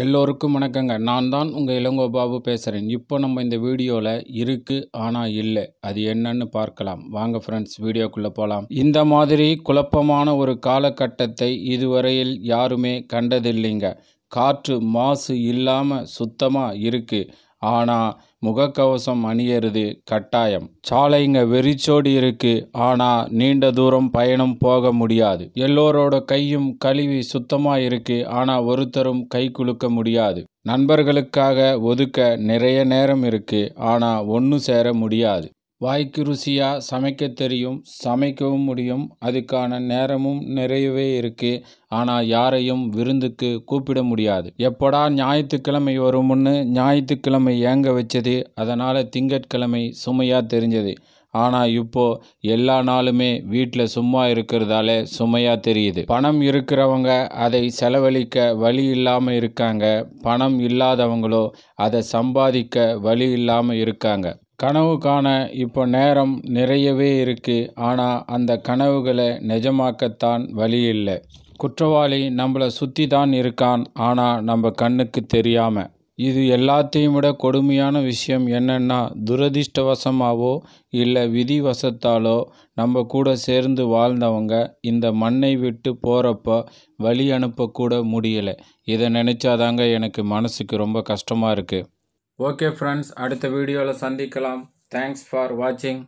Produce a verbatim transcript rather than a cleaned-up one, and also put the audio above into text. எல்லோருக்கும் வணக்கங்க. நான் தான் உங்கள் இளங்கோ பாபு பேசுகிறேன். இப்போ நம்ம இந்த வீடியோவில் இருக்குது ஆனால் இல்லை, அது என்னன்னு பார்க்கலாம். வாங்க ஃப்ரெண்ட்ஸ், வீடியோக்குள்ளே போகலாம். இந்த மாதிரி குழப்பமான ஒரு காலகட்டத்தை இதுவரையில் யாருமே கண்டதில்லைங்க. காற்று மாசு இல்லாமல் சுத்தமாக இருக்குது, ஆனால் முகக்கவசம் அணியறது கட்டாயம். சாலைங்க வெறிச்சோடி இருக்கு, ஆனால் நீண்ட தூரம் பயணம் போக முடியாது. எல்லோரோட கையும் கழுவி சுத்தமாக இருக்கு, ஆனால் ஒருத்தரும் கை குலுக்க முடியாது. நண்பர்களுக்காக ஒதுக்க நிறைய நேரம் இருக்கு, ஆனால் ஒன்று சேர முடியாது. வாய்க்கு ருசியாக சமைக்க தெரியும், சமைக்கவும் முடியும், அதுக்கான நேரமும் நிறையவே இருக்குது, ஆனால் யாரையும் விருந்துக்கு கூப்பிட முடியாது. எப்படா ஞாயிற்றுக்கிழமை வரும்னு ஞாயிற்றுக்கிழமை ஏங்க வச்சது, அதனால் திங்கட்கிழமை சுமையாக தெரிஞ்சது. ஆனால் இப்போது எல்லா நாளுமே வீட்டில் சும்மா இருக்கிறதால சுமையாக தெரியுது. பணம் இருக்கிறவங்க அதை செலவழிக்க வழி இல்லாமல் இருக்காங்க, பணம் இல்லாதவங்களோ அதை சம்பாதிக்க வழி இல்லாமல் இருக்காங்க. கனவு காண இப்போ நேரம் நிறையவே இருக்குது, ஆனால் அந்த கனவுகளை நிஜமாக்கத்தான் வழி இல்லை. குற்றவாளி நம்மளை சுற்றி தான் இருக்கான், ஆனால் நம்ம கண்ணுக்கு தெரியாமல். இது எல்லாத்தையும் விட கொடுமையான விஷயம் என்னென்னா, துரதிர்ஷ்டவசமாவோ இல்லை விதிவசத்தாலோ நம்ம கூட சேர்ந்து வாழ்ந்தவங்க இந்த மண்ணை விட்டு போகிறப்போ வழி அனுப்பக்கூட முடியலை. இதை நினச்சாதாங்க எனக்கு மனசுக்கு ரொம்ப கஷ்டமாக இருக்குது. ஓகே ஃப்ரெண்ட்ஸ், அடுத்த வீடியோவில் சந்திக்கலாம். தேங்க்ஸ் ஃபார் வாட்சிங்.